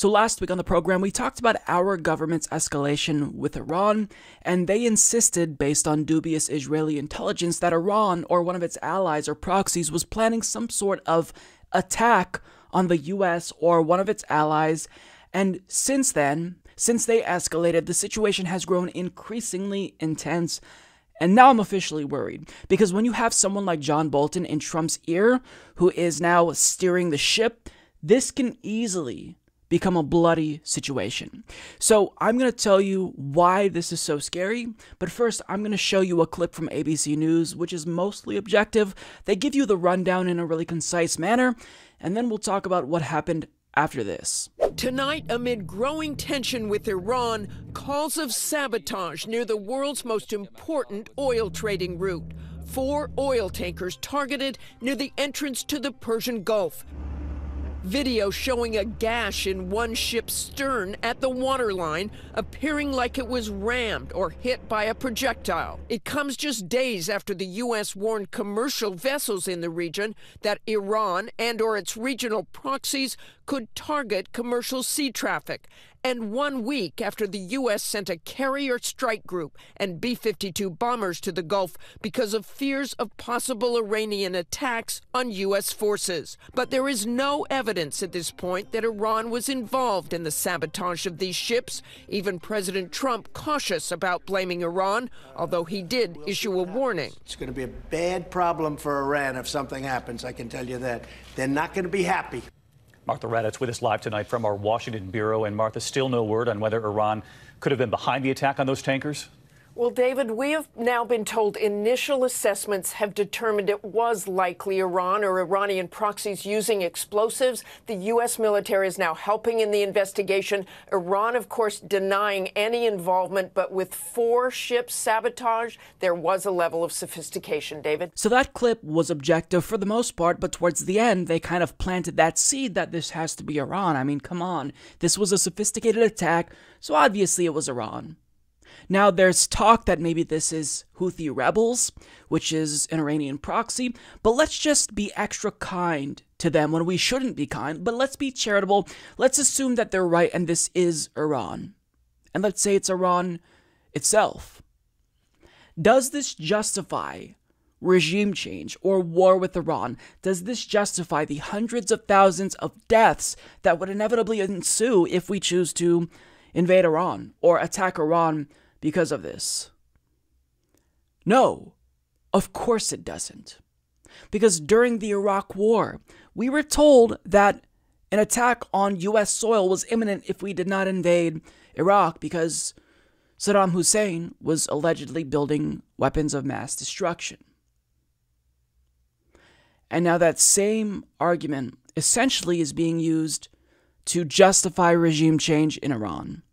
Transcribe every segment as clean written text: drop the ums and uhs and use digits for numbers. So last week on the program, we talked about our government's escalation with Iran, and they insisted, based on dubious Israeli intelligence, that Iran or one of its allies or proxies was planning some sort of attack on the US or one of its allies. And since then, since they escalated, the situation has grown increasingly intense. And now I'm officially worried, because when you have someone like John Bolton in Trump's ear, who is now steering the ship, this can easily become a bloody situation. So I'm going to tell you why this is so scary, but first I'm going to show you a clip from ABC News, which is mostly objective. They give you the rundown in a really concise manner, and then we'll talk about what happened after this. Tonight, amid growing tension with Iran, calls of sabotage near the world's most important oil trading route. 4 oil tankers targeted near the entrance to the Persian Gulf. Video showing a gash in one ship's stern at the waterline, appearing like it was rammed or hit by a projectile. It comes just days after the U.S. warned commercial vessels in the region that Iran and/or its regional proxies could target commercial sea traffic, and 1 week after the U.S. sent a carrier strike group and B-52 bombers to the Gulf because of fears of possible Iranian attacks on U.S. forces. But there is no evidence at this point that Iran was involved in the sabotage of these ships. Even President Trump cautious about blaming Iran, although he did issue a warning. It's going to be a bad problem for Iran if something happens, I can tell you that. They're not going to be happy. Martha Raddatz with us live tonight from our Washington bureau. And Martha, still no word on whether Iran could have been behind the attack on those tankers? Well, David, we have now been told initial assessments have determined it was likely Iran or Iranian proxies using explosives. The U.S. military is now helping in the investigation. Iran, of course, denying any involvement, but with 4 ships sabotaged, there was a level of sophistication, David. So that clip was objective for the most part, but towards the end, they kind of planted that seed that this has to be Iran. I mean, come on. This was a sophisticated attack, so obviously it was Iran. Now, there's talk that maybe this is Houthi rebels, which is an Iranian proxy, but let's just be extra kind to them when we shouldn't be kind, but let's be charitable. Let's assume that they're right and this is Iran. And let's say it's Iran itself. Does this justify regime change or war with Iran? Does this justify the hundreds of thousands of deaths that would inevitably ensue if we choose to invade Iran or attack Iran because of this? No, of course it doesn't. Because during the Iraq War, we were told that an attack on U.S. soil was imminent if we did not invade Iraq because Saddam Hussein was allegedly building weapons of mass destruction. And now that same argument essentially is being used to justify regime change in Iran.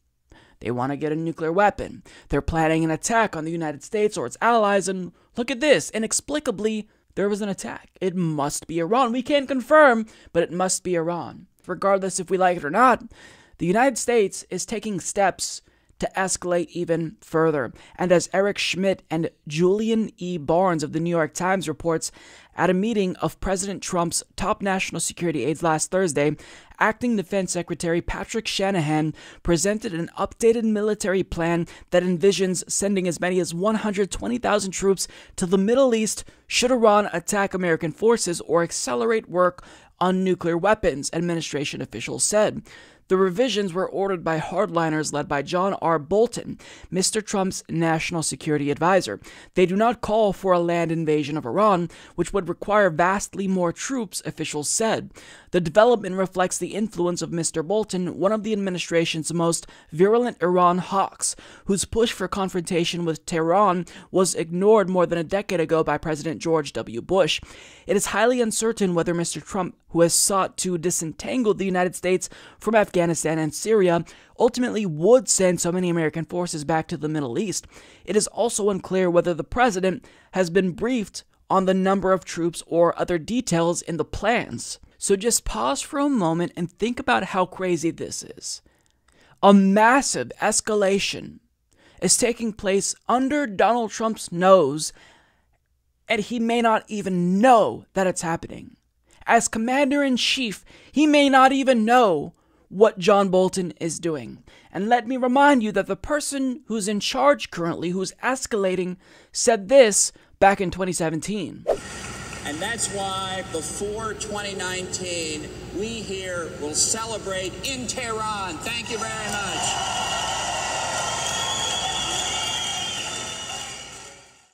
They want to get a nuclear weapon. They're planning an attack on the United States or its allies, and look at this. Inexplicably, there was an attack. It must be Iran. We can't confirm, but it must be Iran. Regardless if we like it or not, the United States is taking steps to escalate even further. And as Eric Schmidt and Julian E. Barnes of the New York Times reports, at a meeting of President Trump's top national security aides last Thursday, Acting Defense Secretary Patrick Shanahan presented an updated military plan that envisions sending as many as 120,000 troops to the Middle East should Iran attack American forces or accelerate work on nuclear weapons, administration officials said. The revisions were ordered by hardliners led by John R. Bolton, Mr. Trump's national security advisor. They do not call for a land invasion of Iran, which would require vastly more troops, officials said. The development reflects the influence of Mr. Bolton, one of the administration's most virulent Iran hawks, whose push for confrontation with Tehran was ignored more than a decade ago by President George W. Bush. It is highly uncertain whether Mr. Trump, who has sought to disentangle the United States from Afghanistan and Syria, ultimately would send so many American forces back to the Middle East. It is also unclear whether the president has been briefed on the number of troops or other details in the plans. So just pause for a moment and think about how crazy this is. A massive escalation is taking place under Donald Trump's nose, and he may not even know that it's happening. As commander-in-chief, he may not even know what John Bolton is doing. And let me remind you that the person who's in charge currently, who's escalating, said this back in 2017. And that's why before 2019, we here will celebrate in Tehran. Thank you very much.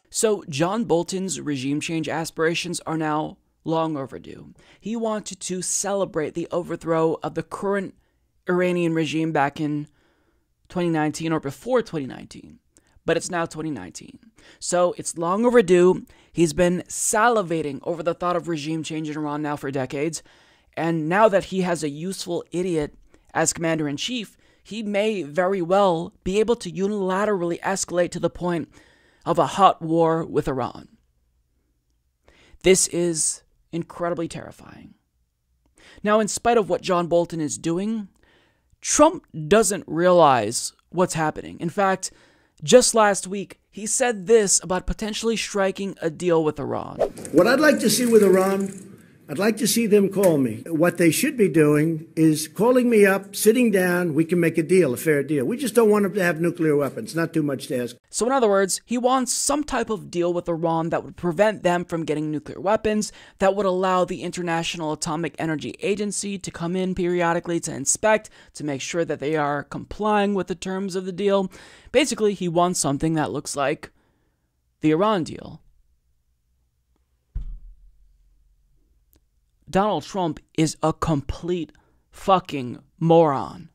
So John Bolton's regime change aspirations are now long overdue. He wanted to celebrate the overthrow of the current Iranian regime back in 2019 or before 2019, but it's now 2019. So it's long overdue. He's been salivating over the thought of regime change in Iran now for decades. And now that he has a useful idiot as commander-in-chief, he may very well be able to unilaterally escalate to the point of a hot war with Iran. This is incredibly terrifying. Now, in spite of what John Bolton is doing, Trump doesn't realize what's happening. In fact, just last week, he said this about potentially striking a deal with Iran. What I'd like to see with Iran, I'd like to see them call me. What they should be doing is calling me up, sitting down, we can make a deal, a fair deal. We just don't want them to have nuclear weapons. Not too much to ask. So in other words, he wants some type of deal with Iran that would prevent them from getting nuclear weapons, that would allow the International Atomic Energy Agency to come in periodically to inspect, to make sure that they are complying with the terms of the deal. Basically, he wants something that looks like the Iran deal. Donald Trump is a complete fucking moron.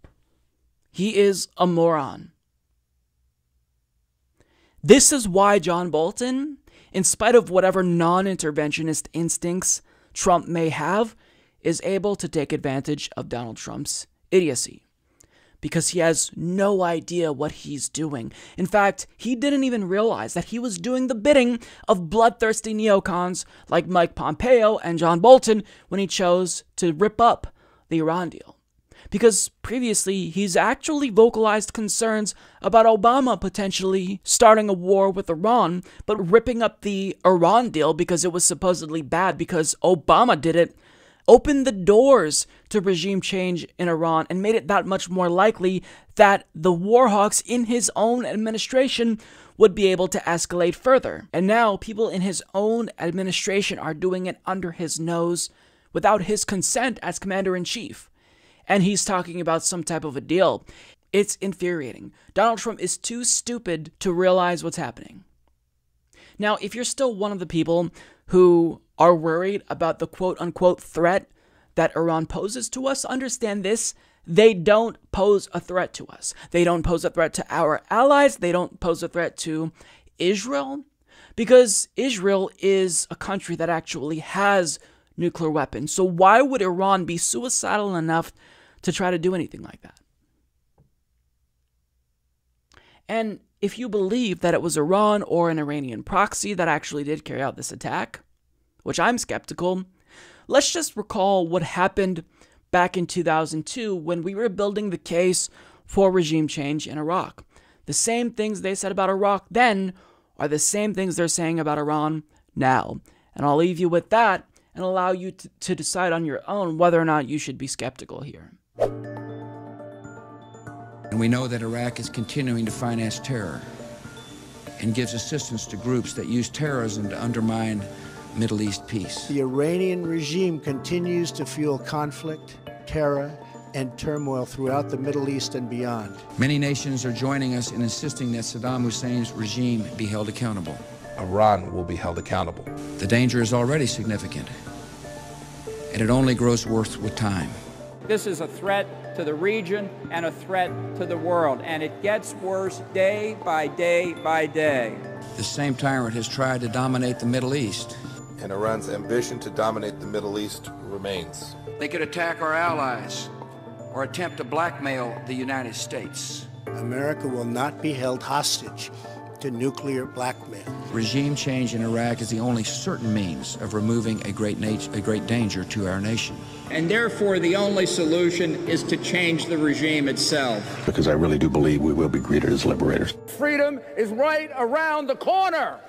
He is a moron. This is why John Bolton, in spite of whatever non-interventionist instincts Trump may have, is able to take advantage of Donald Trump's idiocy. Because he has no idea what he's doing. In fact, he didn't even realize that he was doing the bidding of bloodthirsty neocons like Mike Pompeo and John Bolton when he chose to rip up the Iran deal. Because previously, he's actually vocalized concerns about Obama potentially starting a war with Iran, but ripping up the Iran deal because it was supposedly bad because Obama did it, opened the doors to regime change in Iran and made it that much more likely that the war hawks in his own administration would be able to escalate further. And now people in his own administration are doing it under his nose without his consent as commander-in-chief. And he's talking about some type of a deal. It's infuriating. Donald Trump is too stupid to realize what's happening. Now, if you're still one of the people who are worried about the quote-unquote threat that Iran poses to us, understand this. They don't pose a threat to us. They don't pose a threat to our allies. They don't pose a threat to Israel, because Israel is a country that actually has nuclear weapons. So why would Iran be suicidal enough to try to do anything like that? And if you believe that it was Iran or an Iranian proxy that actually did carry out this attack, which I'm skeptical, let's just recall what happened back in 2002 when we were building the case for regime change in Iraq. The same things they said about Iraq then are the same things they're saying about Iran now. And I'll leave you with that and allow you to decide on your own whether or not you should be skeptical here. And we know that Iraq is continuing to finance terror and gives assistance to groups that use terrorism to undermine Middle East peace. The Iranian regime continues to fuel conflict, terror, and turmoil throughout the Middle East and beyond. Many nations are joining us in insisting that Saddam Hussein's regime be held accountable. Iran will be held accountable. The danger is already significant, and it only grows worse with time. This is a threat to the region and a threat to the world, and it gets worse day by day by day. The same tyrant has tried to dominate the Middle East. And Iran's ambition to dominate the Middle East remains. They could attack our allies or attempt to blackmail the United States. America will not be held hostage to nuclear blackmail. Regime change in Iraq is the only certain means of removing a great danger to our nation. And therefore, the only solution is to change the regime itself. Because I really do believe we will be greeted as liberators. Freedom is right around the corner.